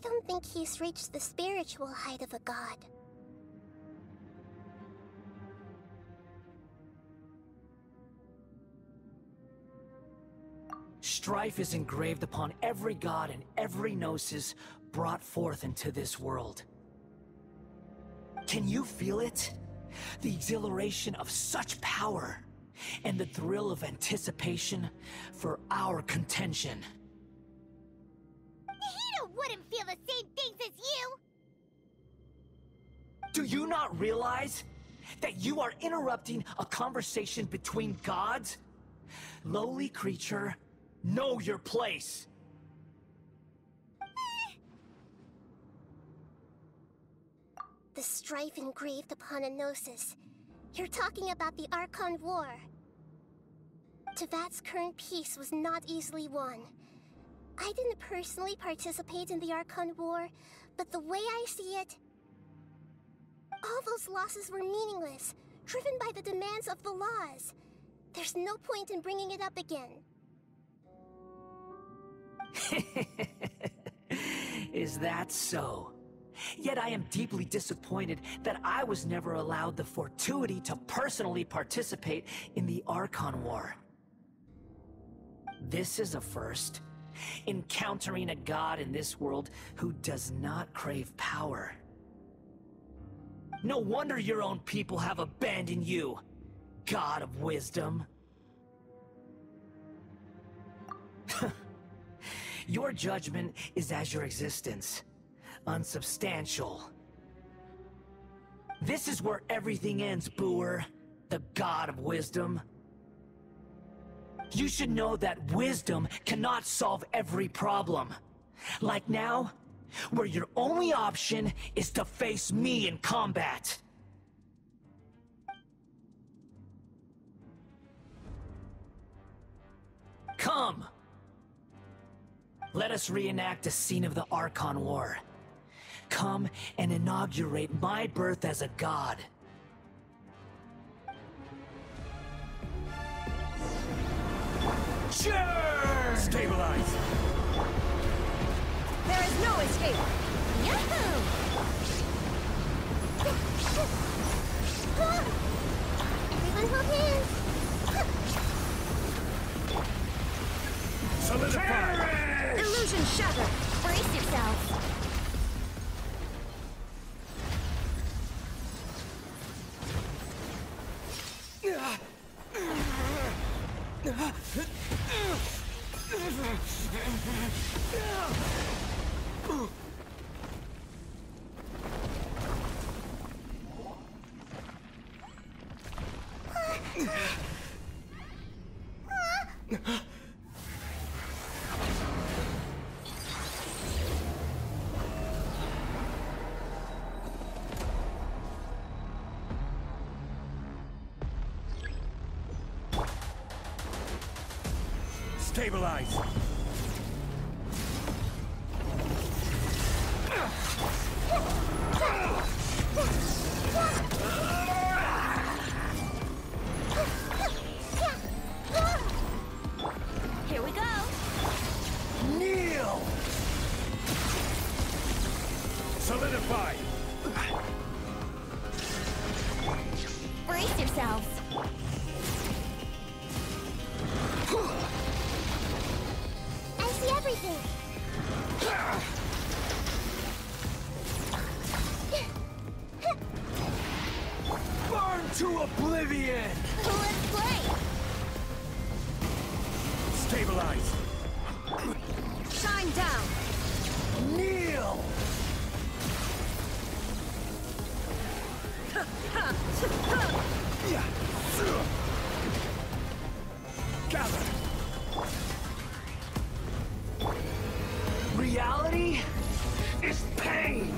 I don't think he's reached the spiritual height of a god. Strife is engraved upon every god and every gnosis brought forth into this world. Can you feel it? The exhilaration of such power, and the thrill of anticipation for our contention. Nahida wouldn't feel the same things as you! Do you not realize that you are interrupting a conversation between gods? Lowly creature, know your place! The strife engraved upon Enosis. You're talking about the Archon War. Tevat's current peace was not easily won. I didn't personally participate in the Archon War, but the way I see it, all those losses were meaningless, driven by the demands of the laws. There's no point in bringing it up again. Is that so? Yet I am deeply disappointed that I was never allowed the fortuity to personally participate in the Archon War. This is a first. Encountering a god in this world who does not crave power. No wonder your own people have abandoned you, God of Wisdom. Your judgment is as your existence. Unsubstantial. This is where everything ends, Boer, the god of wisdom. You should know that wisdom cannot solve every problem. Like now, where your only option is to face me in combat. Come! Let us reenact a scene of the Archon War. Come and inaugurate my birth as a god. Sure! Stabilize! There is no escape! Yahoo! Everyone hold hands! Solidify! Illusion shattered! Brace yourself! Stabilize! Here we go! Kneel! Solidify! Brace yourselves! Burn to oblivion! Let's play! Stabilize! Shine down! Kneel! Gather! Reality is pain!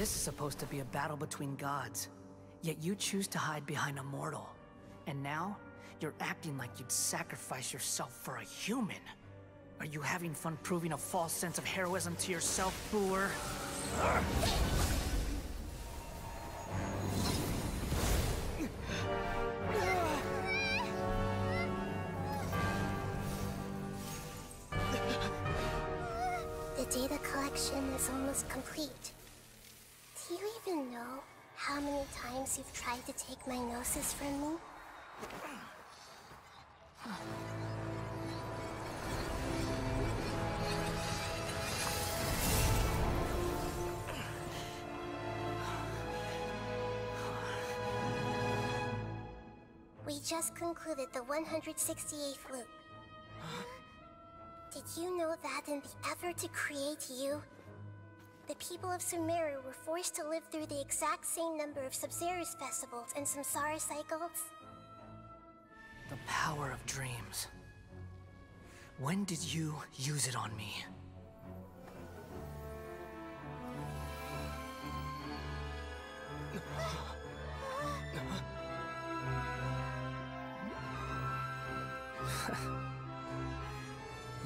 This is supposed to be a battle between gods, yet you choose to hide behind a mortal. And now, you're acting like you'd sacrifice yourself for a human. Are you having fun proving a false sense of heroism to yourself, Boer? The data collection is almost complete. Do you even know how many times you've tried to take my gnosis from me? We just concluded the 168th loop. Huh? Did you know that in the effort to create you, the people of Sumeru were forced to live through the exact same number of Samsara's festivals and Samsara cycles? The power of dreams. When did you use it on me?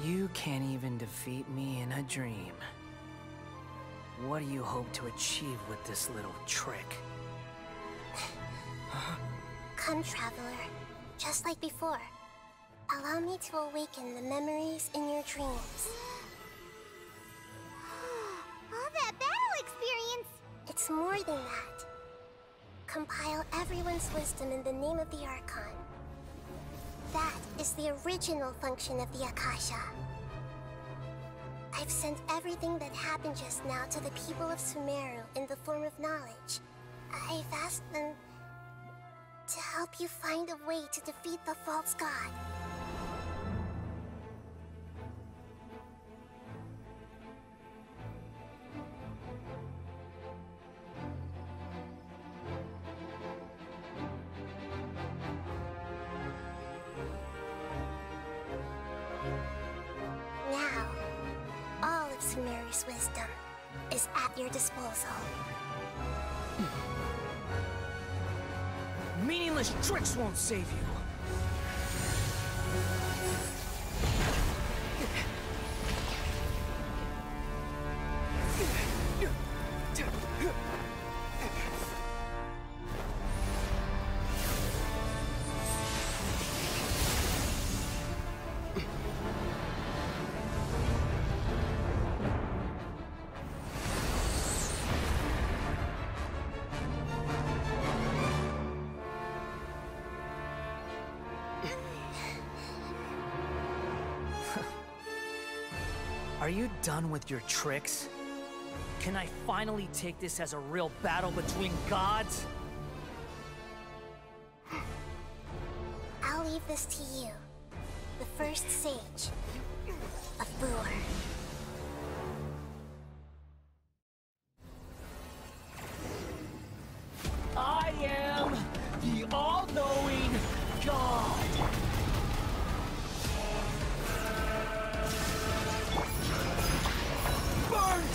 You can't even defeat me in a dream. What do you hope to achieve with this little trick? Come, traveler. Just like before, allow me to awaken the memories in your dreams. All that battle experience! It's more than that. Compile everyone's wisdom in the name of the Archon. That is the original function of the Akasha. I've sent everything that happened just now to the people of Sumeru in the form of knowledge. I've asked them to help you find a way to defeat the false god. Now, all of Sumeru's wisdom is at your disposal. Meaningless tricks won't save you. Are you done with your tricks? Can I finally take this as a real battle between gods? I'll leave this to you, the first sage of Boer. I am the all-knowing god.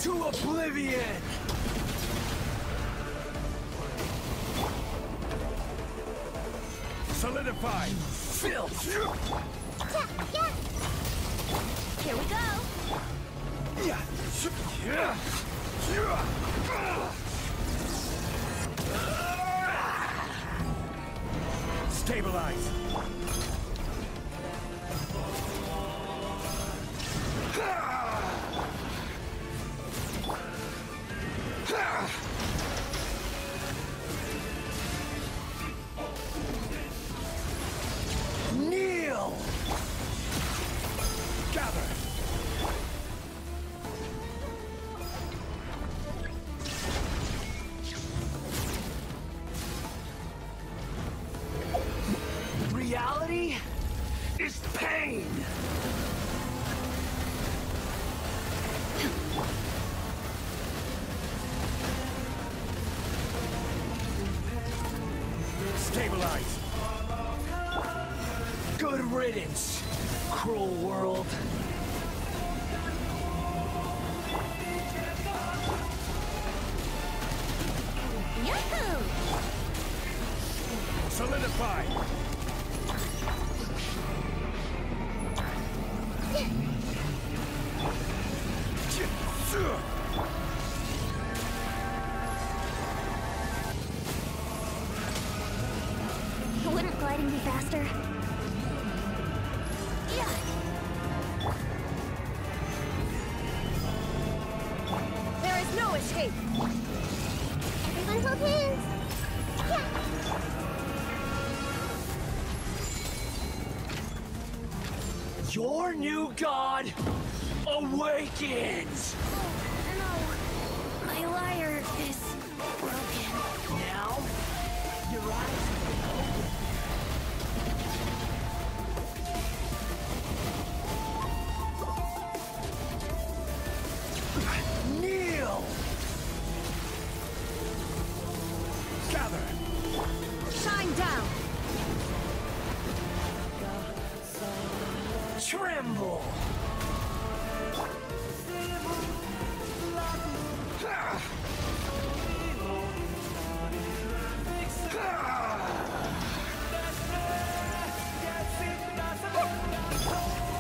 To oblivion! Solidify! Filth! Here we go! Stabilize! Kneel! Gather! Reality is pain! Stabilize. Good riddance, cruel world. fortified. Wouldn't gliding be faster? Yeah. There is no escape. Everyone hold hands. Your new god awakens! Oh, no. My lyre is broken. Now, your eyes are open. Kneel! Gather! Shine down! Tremble!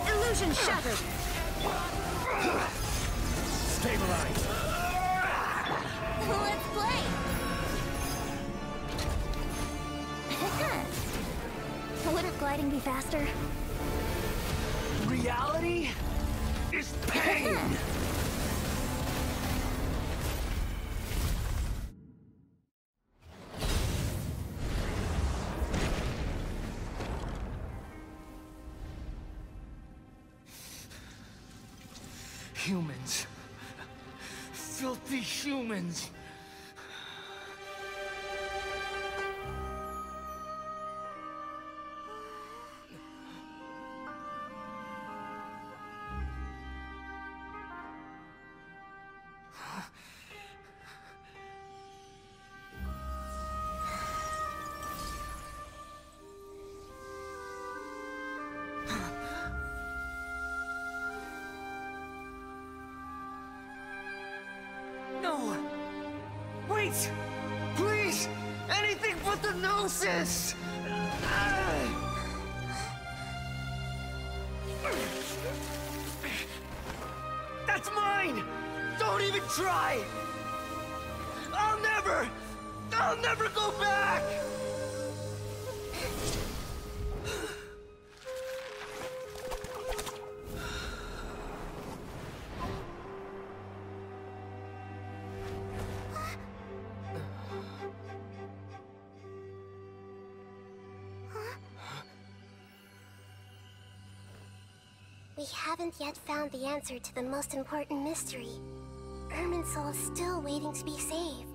Illusion shattered! Stabilize! Let's play! Wouldn't gliding be faster? Reality is pain! Humans. Filthy humans. Please! Anything but the gnosis! That's mine! Don't even try! I'll never go back! We haven't yet found the answer to the most important mystery. Irminsul is still waiting to be saved.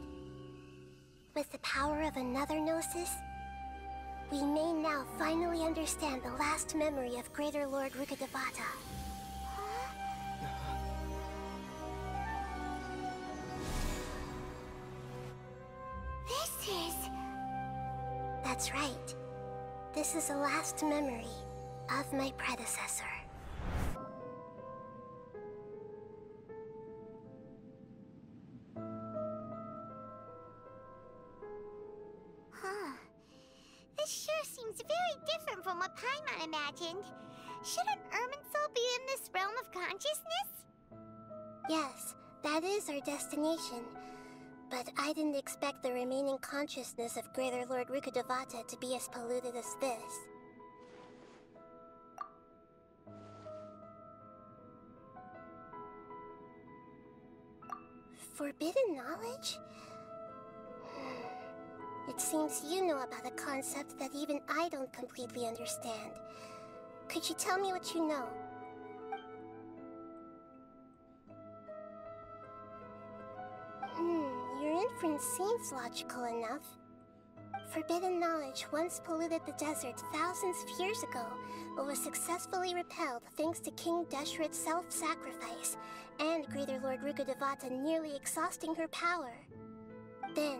With the power of another Gnosis, we may now finally understand the last memory of Greater Lord Rukkhadevata. This is... That's right. This is the last memory of my predecessor. Very different from what Paimon imagined. Shouldn't Irminsul be in this realm of consciousness? Yes, that is our destination. But I didn't expect the remaining consciousness of Greater Lord Rukkhadevata to be as polluted as this. Forbidden knowledge? It seems you know about a concept that even I don't completely understand. Could you tell me what you know? Your inference seems logical enough. Forbidden knowledge once polluted the desert thousands of years ago, but was successfully repelled thanks to King Deshret's self-sacrifice and Greater Lord Rukkhadevata nearly exhausting her power. Then,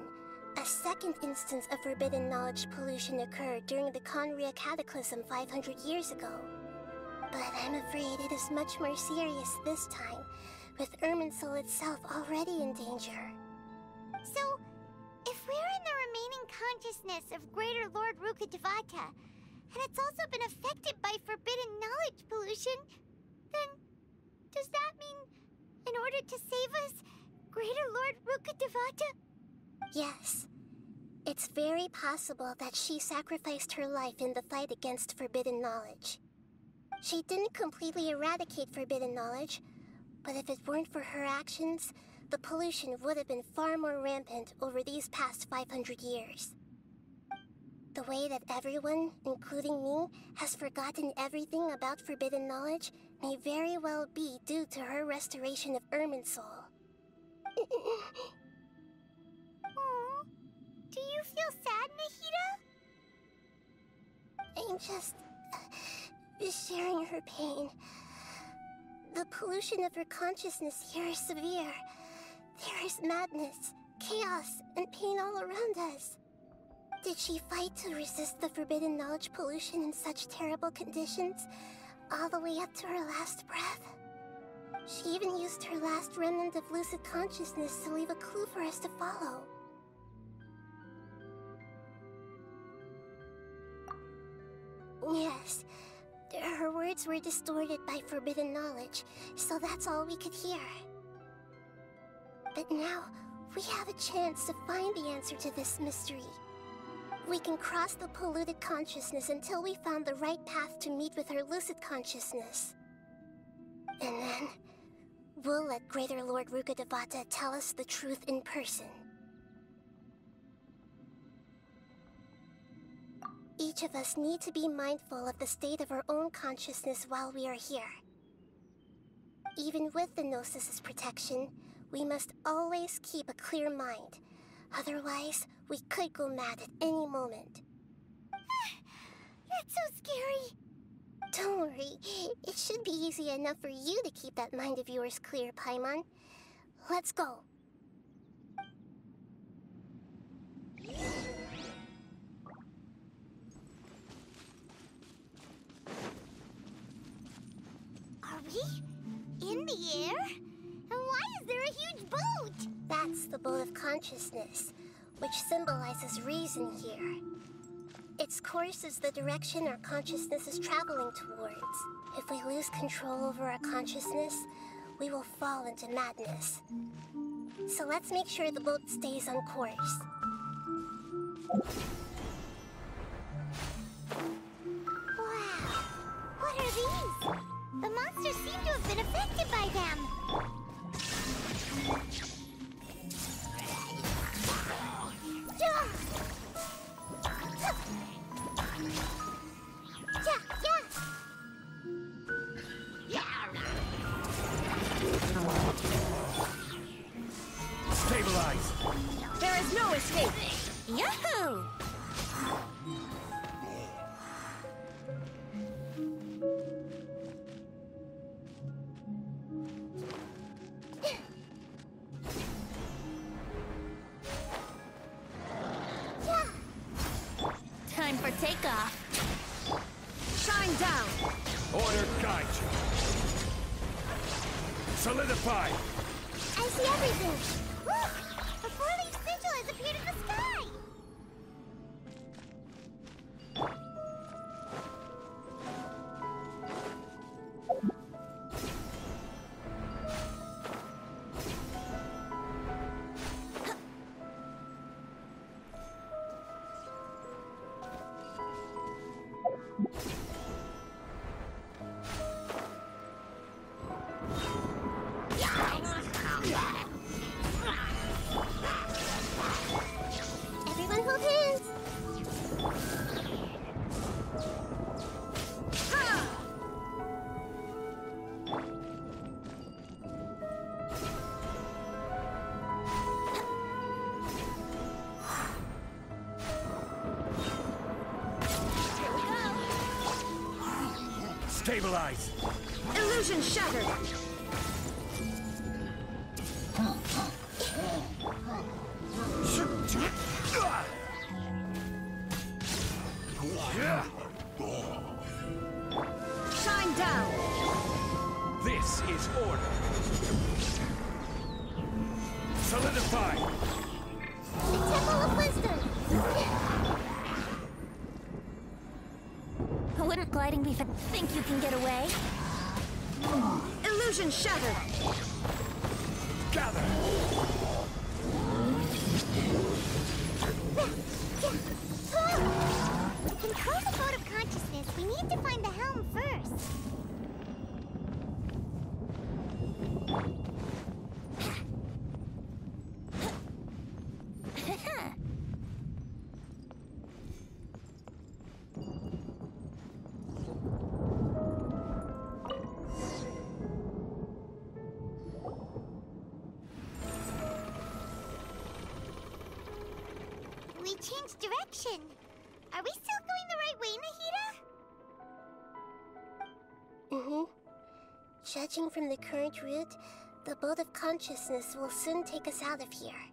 a second instance of forbidden knowledge pollution occurred during the Conria Cataclysm 500 years ago. But I'm afraid it is much more serious this time, with Irminsul itself already in danger. So, if we're in the remaining conscious consciousness of Greater Lord Rukkhadevata, and it's also been affected by forbidden knowledge pollution, then does that mean in order to save us, Greater Lord Rukkhadevata? Yes. It's very possible that she sacrificed her life in the fight against forbidden knowledge. She didn't completely eradicate forbidden knowledge, but if it weren't for her actions, the pollution would have been far more rampant over these past 500 years. The way that everyone, including me, has forgotten everything about forbidden knowledge may very well be due to her restoration of Irminsul. Aww. Do you feel sad, Nahida? I'm just... sharing her pain. The pollution of her consciousness here is severe. There is madness, chaos, and pain all around us. Did she fight to resist the forbidden knowledge pollution in such terrible conditions, all the way up to her last breath? She even used her last remnant of lucid consciousness to leave a clue for us to follow. Yes, her words were distorted by forbidden knowledge, so that's all we could hear. But now, we have a chance to find the answer to this mystery. We can cross the polluted consciousness until we found the right path to meet with her lucid consciousness. And then, we'll let Greater Lord Rukkhadevata tell us the truth in person. Each of us need to be mindful of the state of our own consciousness while we are here. Even with the Gnosis' protection, we must always keep a clear mind. Otherwise, we could go mad at any moment. That's so scary! Don't worry. It should be easy enough for you to keep that mind of yours clear, Paimon. Let's go. Are we in the air? And why is there a huge boat? That's the boat of consciousness, which symbolizes reason here. Its course is the direction our consciousness is traveling towards. If we lose control over our consciousness, we will fall into madness. So let's make sure the boat stays on course. Wow! What are these? The monsters seem to have been affected by them. Stabilize! There is no escape! Yahoo! Time for takeoff. Shine down. Order guide you. Solidify. I see everything. Look! A four-leaf sigil has appeared in the sky. Stabilize! Illusion shattered! Shine down! This is order! Solidify! The Temple of Wisdom! lighting beef. Think you can get away? Illusion shattered. Gather. Control the code of consciousness. We need to find the helm first. Changed direction. Are we still going the right way, Nahida? Judging from the current route, the boat of consciousness will soon take us out of here.